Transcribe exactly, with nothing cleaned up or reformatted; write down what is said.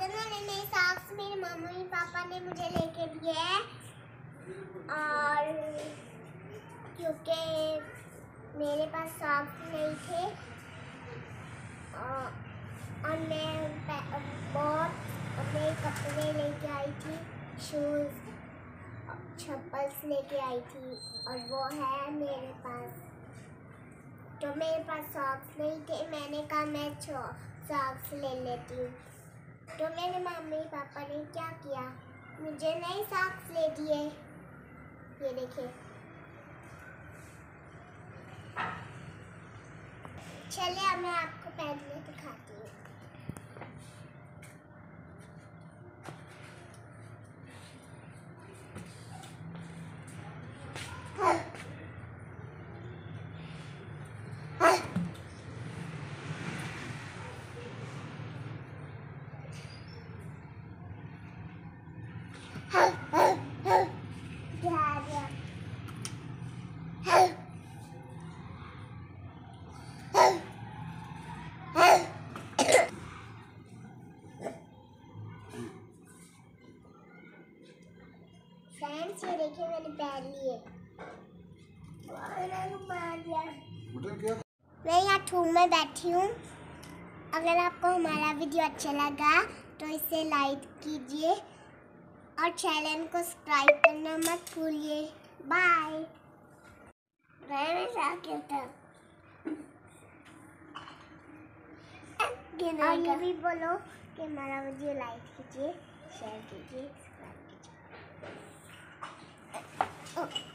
बहुत नए सॉक्स मेरे मम्मी और पापा ने मुझे लेके दिए हैं, और क्योंकि मेरे पास सॉक्स नहीं थे और मैं बहुत अपने कपड़े लेके आई थी, शूज़ चप्पल्स लेके आई थी और वो है मेरे पास। तो मेरे पास सॉक्स नहीं थे, मैंने कहा मैं सॉक्स ले लेती हूँ। तो मेरे मम्मी पापा ने क्या किया, मुझे नए सॉक्स ले दिए। ये देखिए। चलिए अब मैं आपको पहनने दिखाती हूँ। फ्रेंड्स ये देखिए मैंने पहन लिए। मैं यहाँ थूम में बैठी हूँ। अगर आपको हमारा वीडियो अच्छा लगा तो इसे लाइक कीजिए और चैनल को सब्सक्राइब करना मत भूलिए। बाय। और ये भी बोलो कि हमारा वीडियो लाइक कीजिए, शेयर कीजिए, सब्सक्राइब कीजिए। Oh.